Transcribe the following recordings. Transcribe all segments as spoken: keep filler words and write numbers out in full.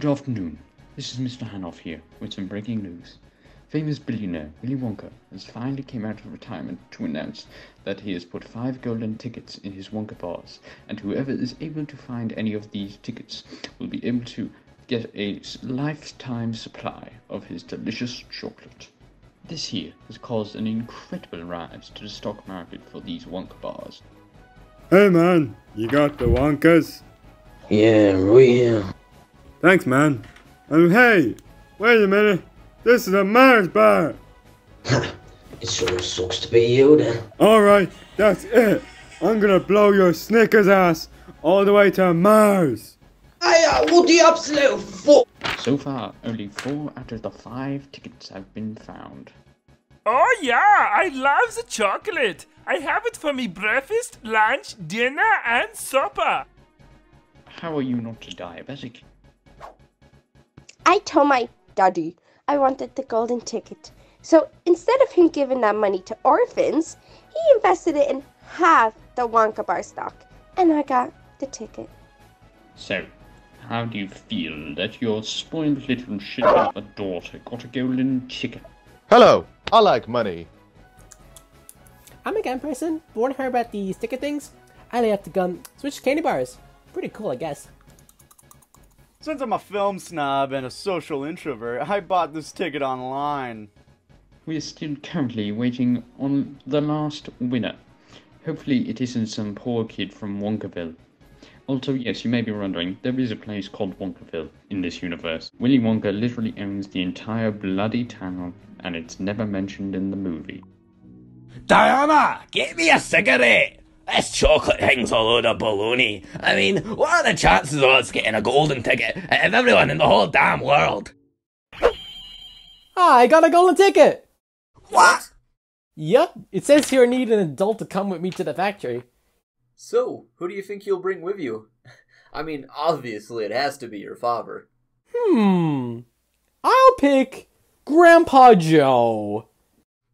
Good afternoon, this is Mister Hanoff here with some breaking news. Famous billionaire Willy Wonka has finally came out of retirement to announce that he has put five golden tickets in his Wonka bars, and whoever is able to find any of these tickets will be able to get a lifetime supply of his delicious chocolate. This here has caused an incredible rise to the stock market for these Wonka bars. Hey man, you got the Wonkas? Yeah, real. Thanks, man. And hey, wait a minute. This is a Mars bar. It sure sucks to be you then. Alright, that's it. I'm gonna blow your Snickers ass all the way to Mars. Aye, what the absolute fuck? So far, only four out of the five tickets have been found. Oh yeah, I love the chocolate. I have it for me breakfast, lunch, dinner and supper. How are you not a diabetic? I told my daddy I wanted the golden ticket, so instead of him giving that money to orphans, he invested it in half the Wonka bar stock, and I got the ticket. So, how do you feel that your spoiled little shit of a daughter got a golden ticket? Hello, I like money. I'm a gun person, but want to hear about these ticket things? I have to gun switch candy bars. Pretty cool, I guess. Since I'm a film snob and a social introvert, I bought this ticket online. We're still currently waiting on the last winner. Hopefully it isn't some poor kid from Wonkaville. Also, yes, you may be wondering, there is a place called Wonkaville in this universe. Willy Wonka literally owns the entire bloody town, and it's never mentioned in the movie. Diana, get me a cigarette! This chocolate thing's a load of baloney. I mean, what are the chances of us getting a golden ticket out of everyone in the whole damn world? I got a golden ticket! What? Yep, it says here I need an adult to come with me to the factory. So, who do you think you'll bring with you? I mean, obviously it has to be your father. Hmm. I'll pick Grandpa Joe.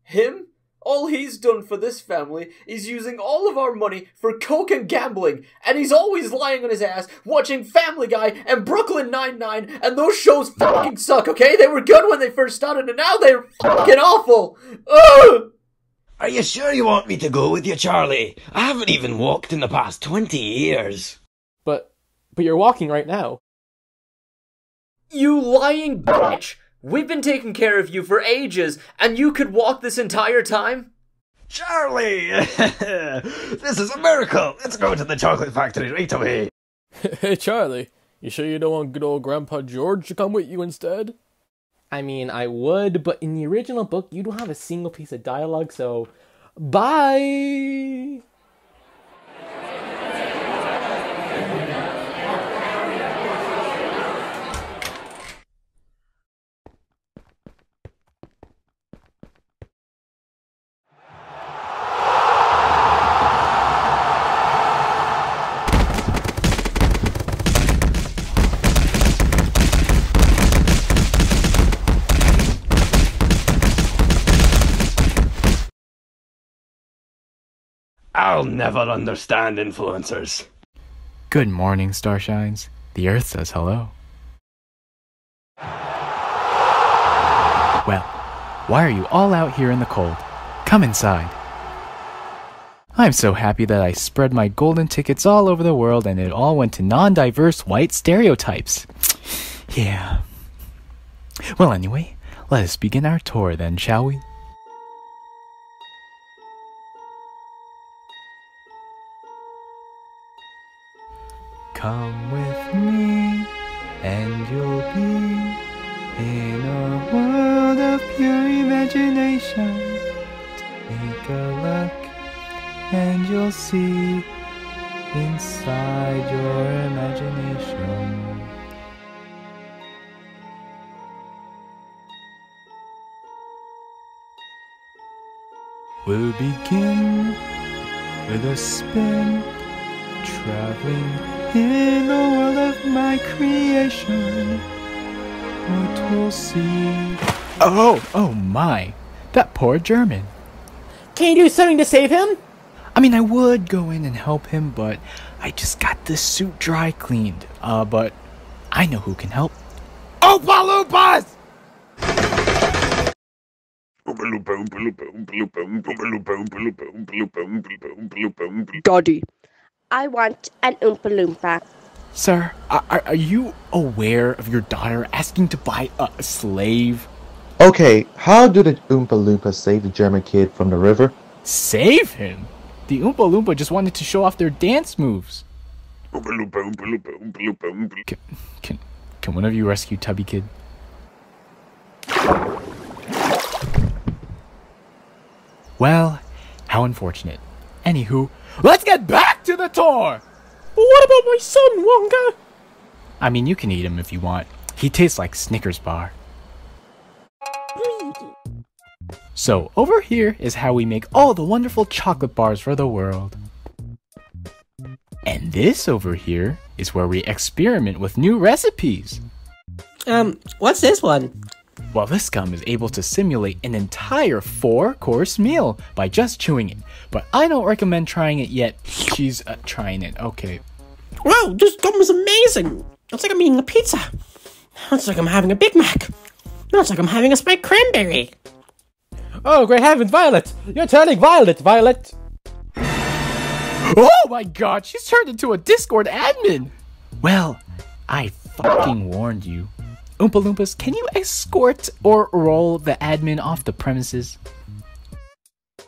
Him? All he's done for this family is using all of our money for coke and gambling, and he's always lying on his ass, watching Family Guy and Brooklyn Nine-Nine, and those shows fucking suck, okay? They were good when they first started, and now they're fucking awful! Ugh! Are you sure you want me to go with you, Charlie? I haven't even walked in the past twenty years. But, but you're walking right now. You lying bitch! We've been taking care of you for ages, and you could walk this entire time? Charlie! This is a miracle! Let's go to the chocolate factory right away! Hey Charlie, you sure you don't want good old Grandpa George to come with you instead? I mean, I would, but in the original book, you don't have a single piece of dialogue, so... Bye! I'll never understand influencers. Good morning, starshines. The Earth says hello. Well, why are you all out here in the cold? Come inside. I'm so happy that I spread my golden tickets all over the world and it all went to non-diverse white stereotypes. Yeah. Well, anyway, let us begin our tour then, shall we? Come with me, and you'll be in a world of pure imagination. Take a look, and you'll see inside your imagination. We'll begin with a spin, traveling in the world of my creation. What we'll see. Oh, oh my. That poor German. Can you do something to save him? I mean, I would go in and help him, but I just got this suit dry cleaned. Uh, but I know who can help. Oompa Loompas! Daddy, I want an Oompa Loompa. Sir, are, are you aware of your daughter asking to buy a slave? Okay, how did an Oompa Loompa save the German kid from the river? Save him? The Oompa Loompa just wanted to show off their dance moves. Oompa Loompa, Oompa Loompa, Oompa Loompa, Oompa. Can, can, can one of you rescue Tubby Kid? Well, how unfortunate. Anywho, let's get back to the tour! But what about my son, Wonka? I mean, you can eat him if you want. He tastes like Snickers bar. So, over here is how we make all the wonderful chocolate bars for the world. And this over here is where we experiment with new recipes. Um, what's this one? Well, this gum is able to simulate an entire four-course meal by just chewing it. But I don't recommend trying it yet. She's uh, trying it, okay. Wow, this gum is amazing! It's like I'm eating a pizza. It's like I'm having a Big Mac. It's like I'm having a spiked cranberry. Oh, great heavens, Violet! You're turning Violet, Violet! Oh my god, she's turned into a Discord admin! Well, I fucking warned you. Oompa Loompas, can you escort or roll the admin off the premises?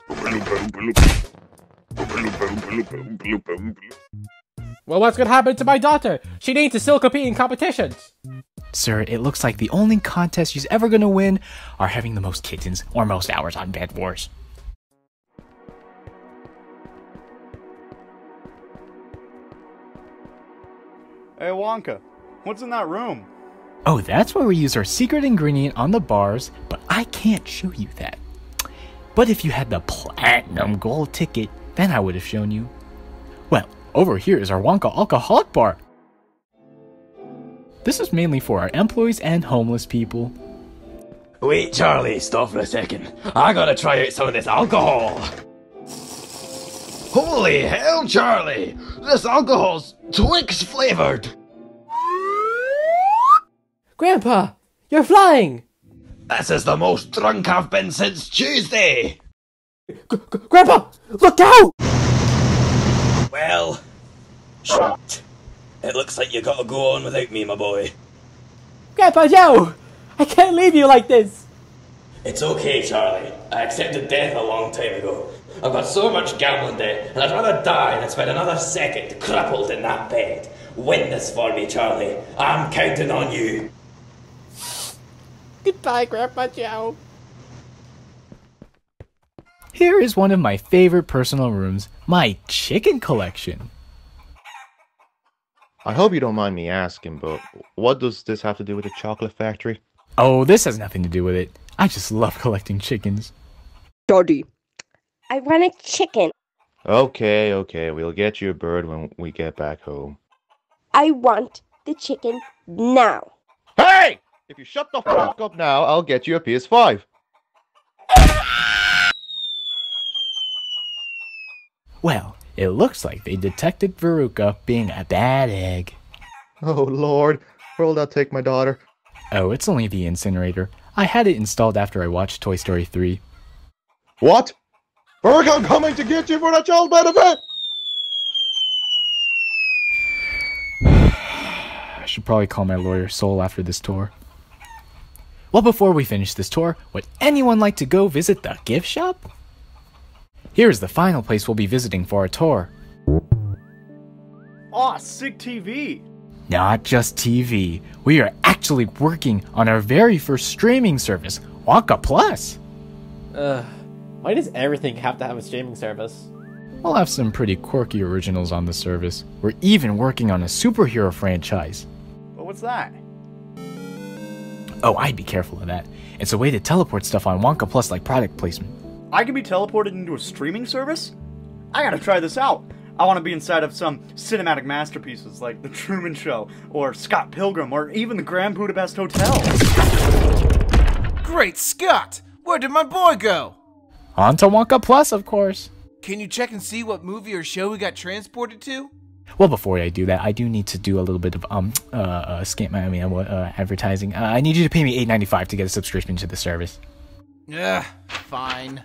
Well, what's gonna happen to my daughter? She needs to still compete in competitions! Sir, it looks like the only contest she's ever gonna win are having the most kittens or most hours on Bed Wars. Hey Wonka, what's in that room? Oh, that's where we use our secret ingredient on the bars, but I can't show you that. But if you had the platinum gold ticket, then I would have shown you. Well, over here is our Wonka alcoholic bar. This is mainly for our employees and homeless people. Wait, Charlie, stop for a second. I gotta try out some of this alcohol. Holy hell, Charlie! This alcohol's Twix flavored! Grandpa, you're flying! This is the most drunk I've been since Tuesday! G-G-Grandpa, look out! Well, shit. It looks like you gotta go on without me, my boy. Grandpa Joe! I can't leave you like this! It's okay, Charlie. I accepted death a long time ago. I've got so much gambling debt, and I'd rather die than spend another second crippled in that bed. Win this for me, Charlie. I'm counting on you. Goodbye, Grandpa Joe. Here is one of my favorite personal rooms, my chicken collection. I hope you don't mind me asking, but what does this have to do with the chocolate factory? Oh, this has nothing to do with it. I just love collecting chickens. Daddy, I want a chicken. Okay, okay, we'll get you a bird when we get back home. I want the chicken now. Hey! If you shut the fuck up now, I'll get you a P S five. Well, it looks like they detected Veruca being a bad egg. Oh lord, where'll that take my daughter? Oh, it's only the incinerator. I had it installed after I watched Toy Story three. What? Veruca, I'm coming to get you for the child benefit! I should probably call my lawyer Sol after this tour. Well, before we finish this tour, would anyone like to go visit the gift shop? Here is the final place we'll be visiting for our tour. Aw, sick T V! Not just T V. We are actually working on our very first streaming service, Wonka Plus! Ugh, why does everything have to have a streaming service? We'll have some pretty quirky originals on the service. We're even working on a superhero franchise. What's that? Oh, I'd be careful of that. It's a way to teleport stuff on Wonka Plus like product placement. I can be teleported into a streaming service? I gotta try this out. I want to be inside of some cinematic masterpieces like The Truman Show, or Scott Pilgrim, or even the Grand Budapest Hotel. Great Scott! Where did my boy go? On to Wonka Plus, of course. Can you check and see what movie or show we got transported to? Well, before I do that, I do need to do a little bit of um uh, uh scam. I mean, uh, advertising. Uh, I need you to pay me eight ninety-five to get a subscription to the service. Yeah, fine.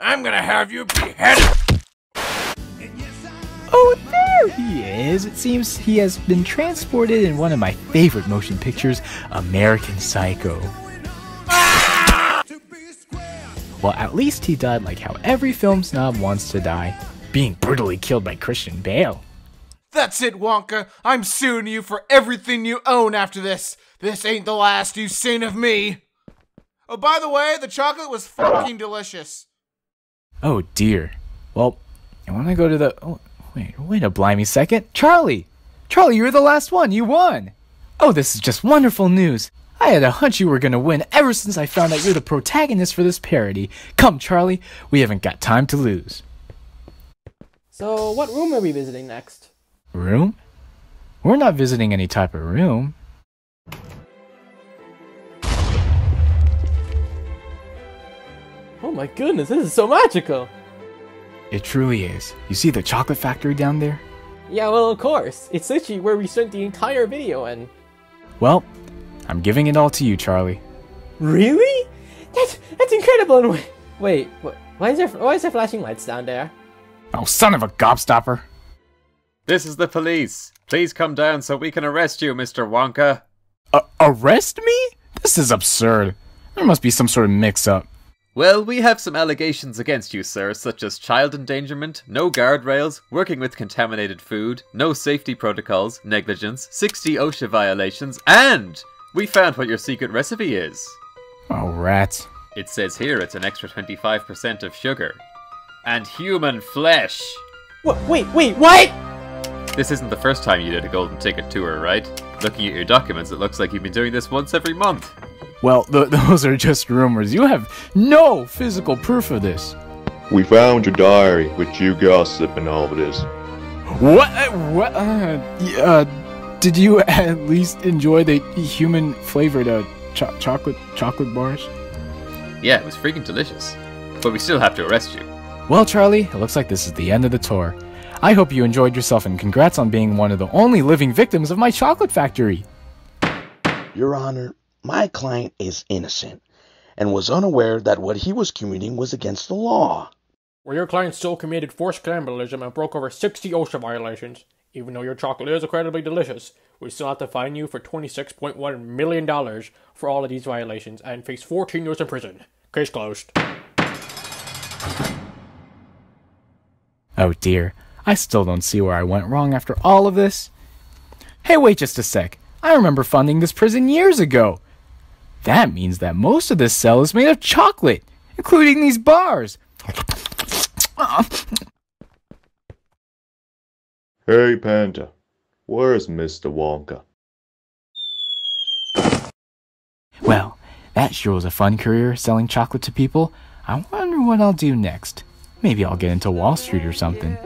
I'm gonna have you beheaded. Oh, there he is! It seems he has been transported in one of my favorite motion pictures, American Psycho. Ah! Well, at least he died like how every film snob wants to die, being brutally killed by Christian Bale. That's it, Wonka. I'm suing you for everything you own after this. This ain't the last you've seen of me. Oh, by the way, the chocolate was fucking delicious. Oh, dear. Well, I want to go to the... Oh, wait, wait a blimey second. Charlie! Charlie, you were the last one. You won! Oh, this is just wonderful news. I had a hunch you were going to win ever since I found out you're the protagonist for this parody. Come, Charlie. We haven't got time to lose. So, what room are we visiting next? Room? We're not visiting any type of room. Oh my goodness, this is so magical! It truly is. You see the chocolate factory down there? Yeah, well, of course. It's literally where we spent the entire video in. Well, I'm giving it all to you, Charlie. Really? That's, that's incredible! And wait, wait what, why, is there, why is there flashing lights down there? Oh, son of a gobstopper! This is the police. Please come down so we can arrest you, Mister Wonka. Uh, arrest me? This is absurd. There must be some sort of mix-up. Well, we have some allegations against you, sir, such as child endangerment, no guardrails, working with contaminated food, no safety protocols, negligence, sixty OSHA violations, and we found what your secret recipe is. Oh, rats. It says here it's an extra twenty-five percent of sugar. And human flesh. What? Wait, wait, what? This isn't the first time you did a golden ticket tour, right? Looking at your documents, it looks like you've been doing this once every month. Well, th those are just rumors. You have no physical proof of this. We found your diary with you gossiping over this. What? What? Uh, uh, did you at least enjoy the human-flavored uh, cho chocolate chocolate bars? Yeah, it was freaking delicious. But we still have to arrest you. Well, Charlie, it looks like this is the end of the tour. I hope you enjoyed yourself, and congrats on being one of the only living victims of my chocolate factory. Your Honor, my client is innocent, and was unaware that what he was committing was against the law. Well, your client still committed forced cannibalism and broke over sixty OSHA violations. Even though your chocolate is incredibly delicious, we still have to fine you for twenty-six point one million dollars for all of these violations and face fourteen years in prison. Case closed. Oh dear, I still don't see where I went wrong after all of this. Hey, wait just a sec. I remember funding this prison years ago. That means that most of this cell is made of chocolate, including these bars. Hey, Panda. Where's Mister Wonka? Well, that sure was a fun career, selling chocolate to people. I wonder what I'll do next. Maybe I'll get into Wall Street or something.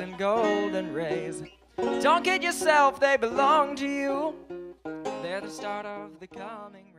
And golden rays, don't kid yourself, they belong to you. They're the start of the coming.